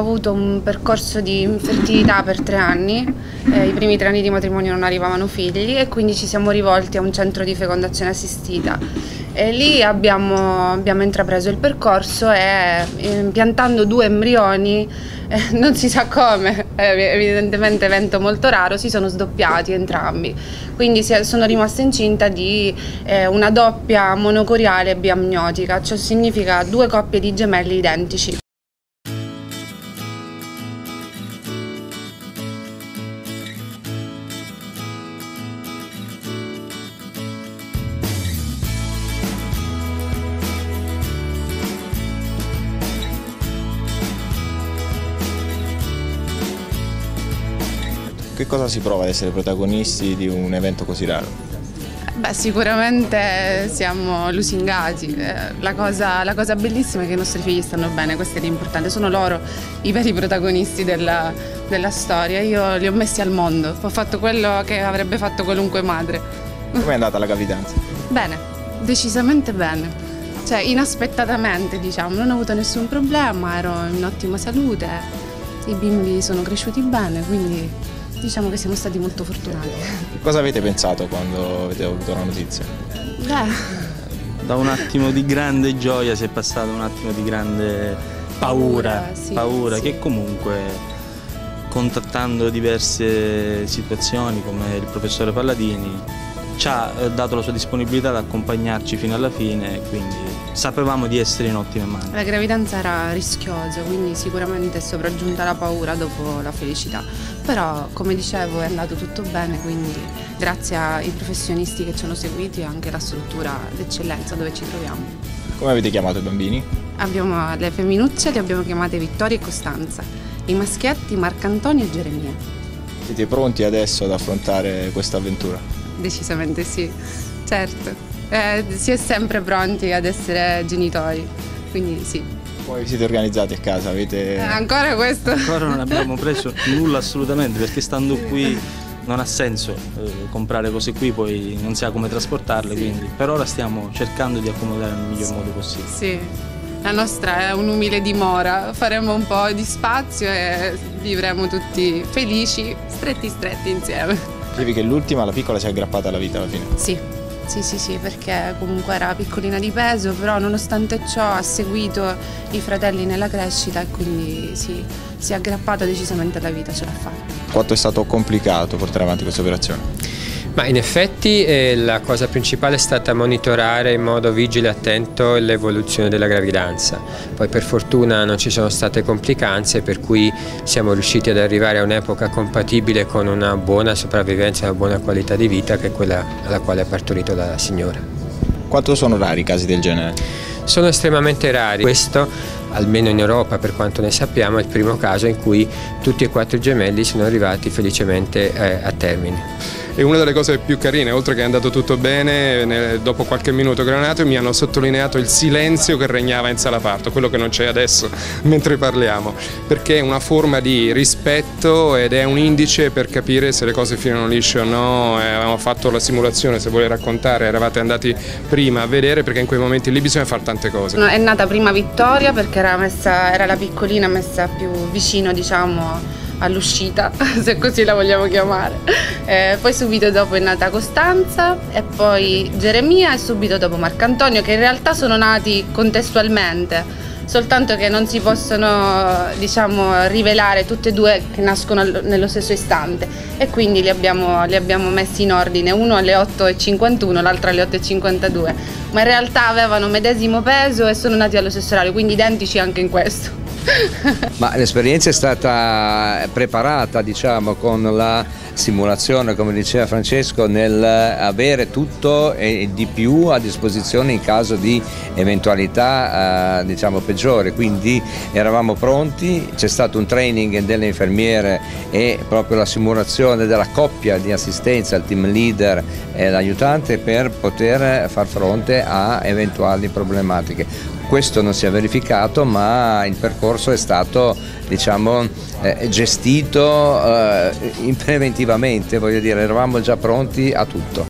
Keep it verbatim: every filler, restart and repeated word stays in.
Ho avuto un percorso di infertilità per tre anni, eh, i primi tre anni di matrimonio non arrivavano figli e quindi ci siamo rivolti a un centro di fecondazione assistita e lì abbiamo, abbiamo intrapreso il percorso e impiantando due embrioni, eh, non si sa come, eh, evidentemente evento molto raro, si sono sdoppiati entrambi, quindi sono rimasta incinta di eh, una doppia monocoriale biamniotica, ciò significa due coppie di gemelli identici. Che cosa si prova ad essere protagonisti di un evento così raro? Beh, sicuramente siamo lusingati, la cosa, la cosa bellissima è che i nostri figli stanno bene, questo è l'importante, sono loro i veri protagonisti della, della storia, io li ho messi al mondo, ho fatto quello che avrebbe fatto qualunque madre. Com'è andata la gravidanza? Bene, decisamente bene. Cioè, inaspettatamente diciamo, non ho avuto nessun problema, ero in ottima salute, i bimbi sono cresciuti bene, quindi... Diciamo che siamo stati molto fortunati. Cosa avete pensato quando avete avuto la notizia? Beh. Da un attimo di grande gioia si è passato un attimo di grande paura, paura, sì, paura sì. Che comunque contattando diverse situazioni come il professore Palladini ci ha dato la sua disponibilità ad accompagnarci fino alla fine, quindi sapevamo di essere in ottime mani. La gravidanza era rischiosa, quindi sicuramente è sopraggiunta la paura dopo la felicità, però come dicevo è andato tutto bene, quindi grazie ai professionisti che ci hanno seguiti e anche alla struttura d'eccellenza dove ci troviamo. Come avete chiamato i bambini? Abbiamo le femminucce, le abbiamo chiamate Vittoria e Costanza, i maschietti Marcoantonio e Geremia. Siete pronti adesso ad affrontare questa avventura? Decisamente sì, certo, eh, si è sempre pronti ad essere genitori, quindi sì. Poi vi siete organizzati a casa, avete... Eh, ancora questo? Ancora non abbiamo preso nulla assolutamente, perché stando qui non ha senso eh, comprare cose qui, poi non si ha come trasportarle, sì. Quindi per ora stiamo cercando di accomodare nel miglior sì. modo possibile. Sì, la nostra è un'umile dimora, faremo un po' di spazio e vivremo tutti felici, stretti stretti insieme. Dicevi che l'ultima, la piccola, si è aggrappata alla vita alla fine? Sì, sì, sì, sì, perché comunque era piccolina di peso, però nonostante ciò ha seguito i fratelli nella crescita e quindi sì, si è aggrappata decisamente alla vita, ce l'ha fatta. Quanto è stato complicato portare avanti questa operazione? Ma in effetti eh, la cosa principale è stata monitorare in modo vigile e attento l'evoluzione della gravidanza. Poi per fortuna non ci sono state complicanze, per cui siamo riusciti ad arrivare a un'epoca compatibile con una buona sopravvivenza e una buona qualità di vita che è quella alla quale è partorito la signora. Quanto sono rari i casi del genere? Sono estremamente rari. Questo, almeno in Europa per quanto ne sappiamo, è il primo caso in cui tutti e quattro i gemelli sono arrivati felicemente eh, a termine. E una delle cose più carine, oltre che è andato tutto bene, dopo qualche minuto che ero nato mi hanno sottolineato il silenzio che regnava in sala parto, quello che non c'è adesso mentre parliamo, perché è una forma di rispetto ed è un indice per capire se le cose finano lisce o no. Avevamo fatto la simulazione, se vuole raccontare, eravate andati prima a vedere, perché in quei momenti lì bisogna fare tante cose. È nata prima Vittoria perché era, messa, era la piccolina messa più vicino, diciamo, all'uscita, se così la vogliamo chiamare, eh, poi subito dopo è nata Costanza e poi Geremia e subito dopo Marcoantonio, che in realtà sono nati contestualmente, soltanto che non si possono, diciamo, rivelare tutti e due che nascono nello stesso istante e quindi li abbiamo, li abbiamo messi in ordine, uno alle otto e cinquantuno, l'altro alle otto e cinquantadue, ma in realtà avevano medesimo peso e sono nati allo stesso orario, quindi identici anche in questo. Ma l'esperienza è stata preparata, diciamo, con la simulazione, come diceva Francesco, nel avere tutto e di più a disposizione in caso di eventualità eh, diciamo peggiore, quindi eravamo pronti, c'è stato un training delle infermiere e proprio la simulazione della coppia di assistenza, il team leader e l'aiutante, per poter far fronte a eventuali problematiche. Questo non si è verificato, ma il percorso è stato, diciamo, eh, gestito eh, preventivamente, voglio dire, eravamo già pronti a tutto.